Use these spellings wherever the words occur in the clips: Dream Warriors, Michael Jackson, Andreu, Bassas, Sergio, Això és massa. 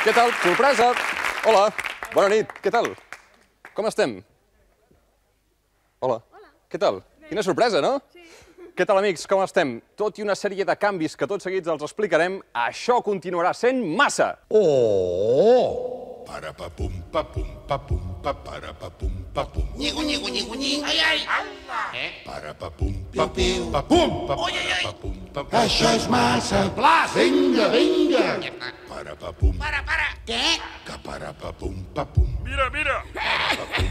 Què tal? Sorpresa! Hola, bona nit, què tal? Com estem? Hola, què tal? Quina sorpresa, no? Sí. Què tal, amics, com estem? Tot i una sèrie de canvis que tots seguits els explicarem, això continuarà sent massa! Oh! Para-pa-pum, pa-pum, pa-pum, pa-para-pa-pum, pa-pum. Nyigu, nyigu, nyigu, nyigu, ai, ai! Anda! Para-pa-pum, pa-pum, pa-pum, pa-para-pa-pum, pa-pum. Això és massa! Plaç! Vinga, vinga! Para-pa-pum. Para! Què? Que para-pa-pum, pa-pum. Mira, mira! Para-pa-pum,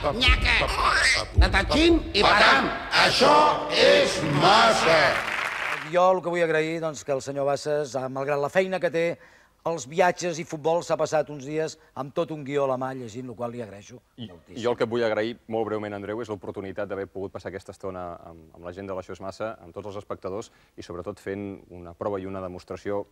pa-pum, pa-pum. Tatxim i patam! Això és massa! Jo el que vull agrair, doncs, que el senyor Bassas, malgrat la feina que té, els viatges i futbol, s'ha passat uns dies amb tot un guió a la mà llegint, el qual li agraeixo moltíssim. Jo el que vull agrair, molt breument, Andreu, és l'oportunitat d'haver pogut passar aquesta estona amb la gent de l'Això és massa, amb tots els espectadors, i sobretot fent una prova i una demostració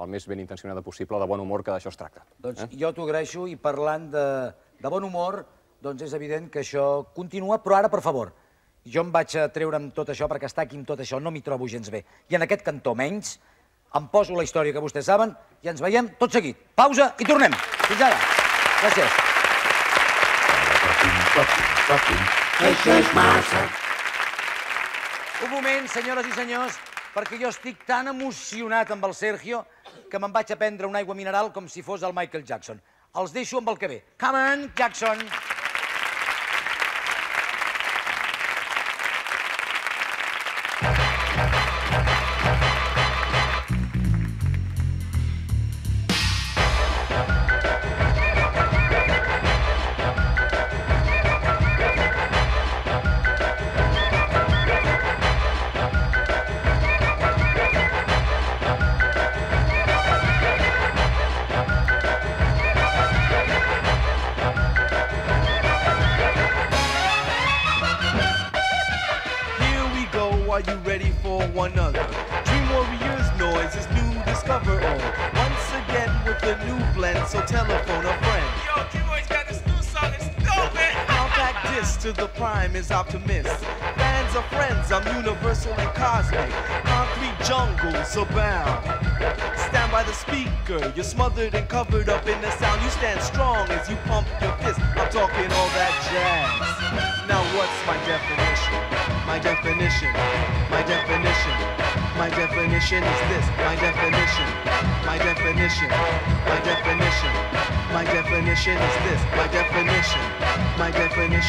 el més ben intencionada possible, de bon humor, que d'això es tracta. Doncs jo t'ho agraeixo, i parlant de bon humor, doncs és evident que això continua, però ara, per favor, jo em vaig a treure amb tot això, perquè estar aquí amb tot això no m'hi trobo gens bé. I en aquest cantó menys, em poso la història que vostès saben, i ens veiem tot seguit. Pausa i tornem. Fins ara. Gràcies. Això és massa. Un moment, senyores i senyors, perquè jo estic tan emocionat amb el Sergio que me'n vaig a prendre una aigua mineral com si fos el Michael Jackson. Els deixo amb el que ve. Come on, Jackson! Are you ready for one another? Dream Warriors noise is new, discover all. Once again with a new blend, so telephone a friend. Yo, Dream Warriors got this new song, it's dope, man! Compact disc to the prime is optimist. Fans are friends, I'm universal and cosmic. Concrete jungles abound. Stand by the speaker, you're smothered and covered up in the sound. You stand strong as you pump your fist. I'm talking all that jazz. Now what's my definition? My definition, my definition, my definition is this. My definition, my definition, my definition, my definition is this. My definition is this. My definition. My definition,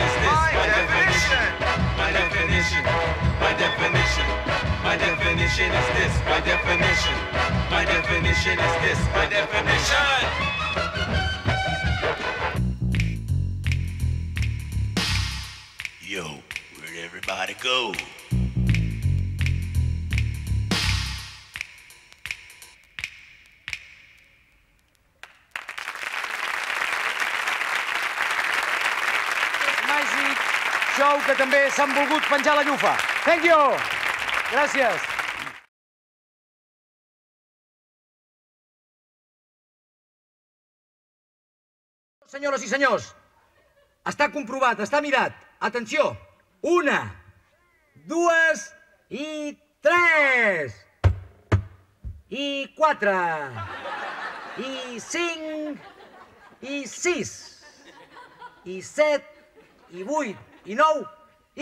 is this. My definition, my definition is this. My definition is this. My definition. Yo, where'd everybody go? Sou que també s'han volgut penjar la llufa. Thank you! Gràcies. Senyores i senyors, està comprovat, està mirat. Atenció! 1, 2 i 3. I 4. I 5. I 6. I 7. I 8. I 9,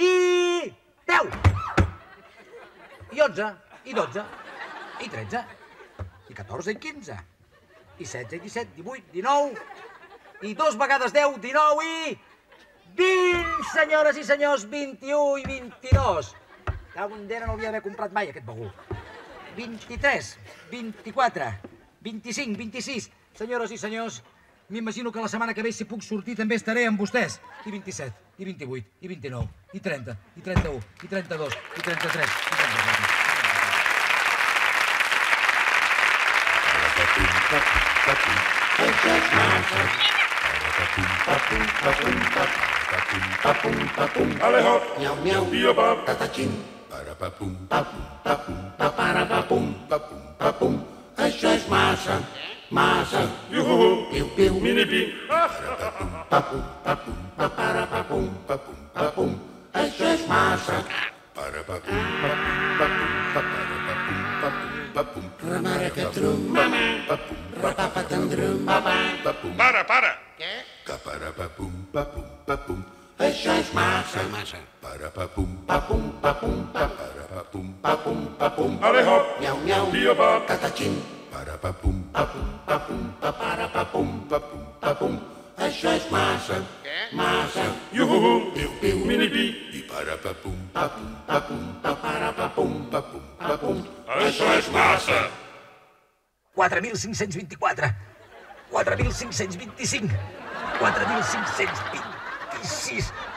i 10, i 11, i 12, i 13, i 14, i 15, i 16, i 17, i 18, i 19, i 2 vegades 10, 19 i 20, senyores i senyors, 21 i 22. Cagon d'era, no l'havia d'haver comprat mai, aquest bagul. 23, 24, 25, 26, senyores i senyors, m'imagino que la setmana que ve, si puc sortir, també estaré amb vostès. I 27, i 28, i 29, i 30, i 31, i 32, i 33, i 34. Alejo, miau, miau, tio, pap, tatachim. Parapapum, papum, papum, paparapapum, papum, papum. Això és massa. Massa, iuhuhu, piu-piu, mini-pi, papum, papum, paparapapum, papum, papum, això és massa. Parapapum, papum, papum, paparapapum, papum, papum, remara-catrum, mama, papum, rapapa-tendrum, papa, papum, para, què? Caparapapum, papum, papum, això és massa. Massa. Parapapum, papum, papum, paparapapum, papum, papum, alehop, miau, miau, tio-pop, tatachim. Parapapum, papum, papum, paparapapum, papum, papum, això és massa, massa, iuhuhu, piu-piu, mini-pi, i parapapum, papum, papum, paparapapum, papum, papum, això és massa. 4.524, 4.525, 4.526,